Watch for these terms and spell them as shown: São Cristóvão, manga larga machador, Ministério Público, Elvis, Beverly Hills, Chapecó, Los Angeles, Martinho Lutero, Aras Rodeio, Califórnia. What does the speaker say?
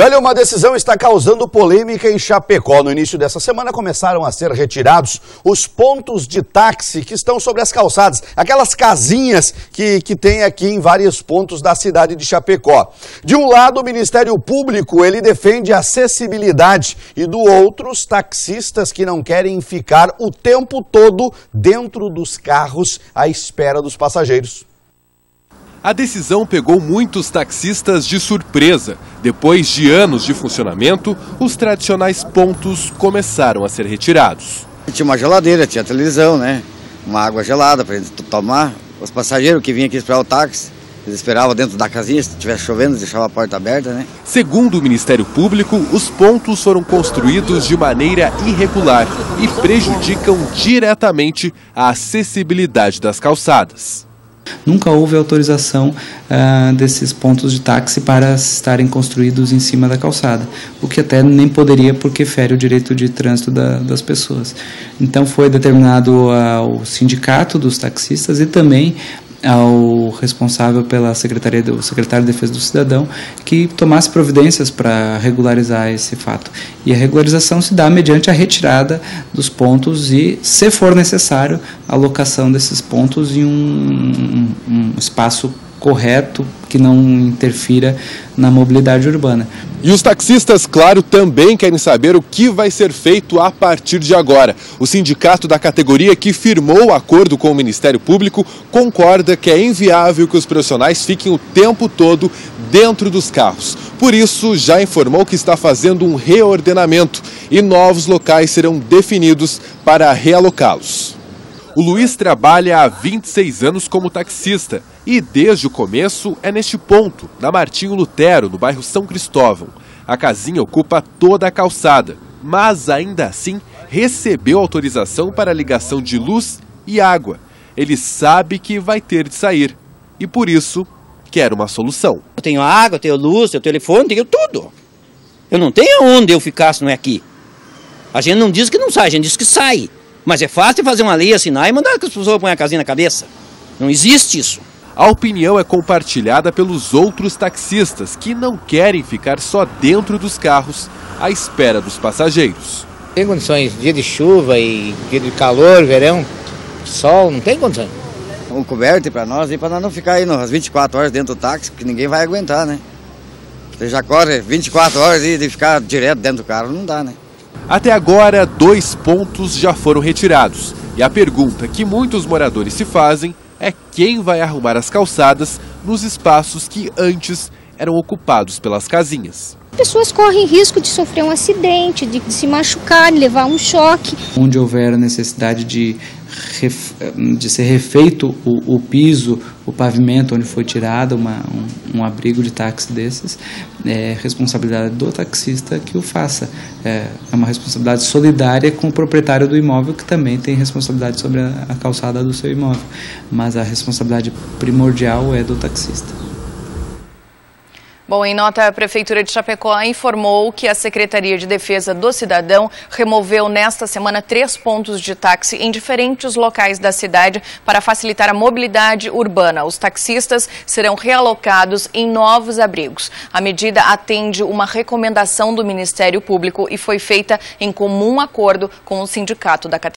Olha, uma decisão está causando polêmica em Chapecó. No início dessa semana começaram a ser retirados os pontos de táxi que estão sobre as calçadas, aquelas casinhas que tem aqui em vários pontos da cidade de Chapecó. De um lado, o Ministério Público, ele defende a acessibilidade, e do outro, os taxistas que não querem ficar o tempo todo dentro dos carros à espera dos passageiros. A decisão pegou muitos taxistas de surpresa. Depois de anos de funcionamento, os tradicionais pontos começaram a ser retirados. Tinha uma geladeira, tinha televisão, né? Uma água gelada para eles tomar. Os passageiros que vinham aqui esperar o táxi, eles esperavam dentro da casinha, se estivesse chovendo, eles deixavam a porta aberta, né? Segundo o Ministério Público, os pontos foram construídos de maneira irregular e prejudicam diretamente a acessibilidade das calçadas. Nunca houve autorização desses pontos de táxi para estarem construídos em cima da calçada, o que até nem poderia, porque fere o direito de trânsito das pessoas. Então foi determinado ao sindicato dos taxistas e também ao responsável pela secretário de Defesa do Cidadão que tomasse providências para regularizar esse fato. E a regularização se dá mediante a retirada dos pontos e, se for necessário, a alocação desses pontos em um espaço correto que não interfira na mobilidade urbana. E os taxistas, claro, também querem saber o que vai ser feito a partir de agora. O sindicato da categoria, que firmou o acordo com o Ministério Público, concorda que é inviável que os profissionais fiquem o tempo todo dentro dos carros. Por isso, já informou que está fazendo um reordenamento e novos locais serão definidos para realocá-los. O Luiz trabalha há 26 anos como taxista e desde o começo é neste ponto, na Martinho Lutero, no bairro São Cristóvão. A casinha ocupa toda a calçada, mas ainda assim recebeu autorização para a ligação de luz e água. Ele sabe que vai ter de sair e por isso quer uma solução. Eu tenho água, eu tenho luz, eu tenho telefone, tenho tudo. Eu não tenho onde eu ficar se não é aqui. A gente não diz que não sai, a gente diz que sai. Mas é fácil fazer uma lei, assinar e mandar que as pessoas ponham a casinha na cabeça. Não existe isso. A opinião é compartilhada pelos outros taxistas, que não querem ficar só dentro dos carros, à espera dos passageiros. Tem condições, dia de chuva e dia de calor, verão, sol, não tem condições. Um coberto para nós, e para nós não ficar aí nas 24 horas dentro do táxi, porque ninguém vai aguentar, né? Você já corre 24 horas e de ficar direto dentro do carro, não dá, né? Até agora, 2 pontos já foram retirados. E a pergunta que muitos moradores se fazem é quem vai arrumar as calçadas nos espaços que antes eram ocupados pelas casinhas. Pessoas correm risco de sofrer um acidente, de se machucar, de levar um choque. Onde houver a necessidade de ser refeito o piso, o pavimento onde foi tirado um abrigo de táxi desses, é responsabilidade do taxista que o faça. É uma responsabilidade solidária com o proprietário do imóvel, que também tem responsabilidade sobre a calçada do seu imóvel. Mas a responsabilidade primordial é do taxista. Bom, em nota, a Prefeitura de Chapecó informou que a Secretaria de Defesa do Cidadão removeu nesta semana 3 pontos de táxi em diferentes locais da cidade para facilitar a mobilidade urbana. Os taxistas serão realocados em novos abrigos. A medida atende uma recomendação do Ministério Público e foi feita em comum acordo com o sindicato da categoria.